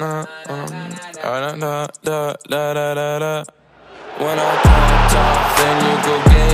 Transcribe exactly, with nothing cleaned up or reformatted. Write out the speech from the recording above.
Uh, um, da, da, da, da, da, da. When I talk, talk, then you go get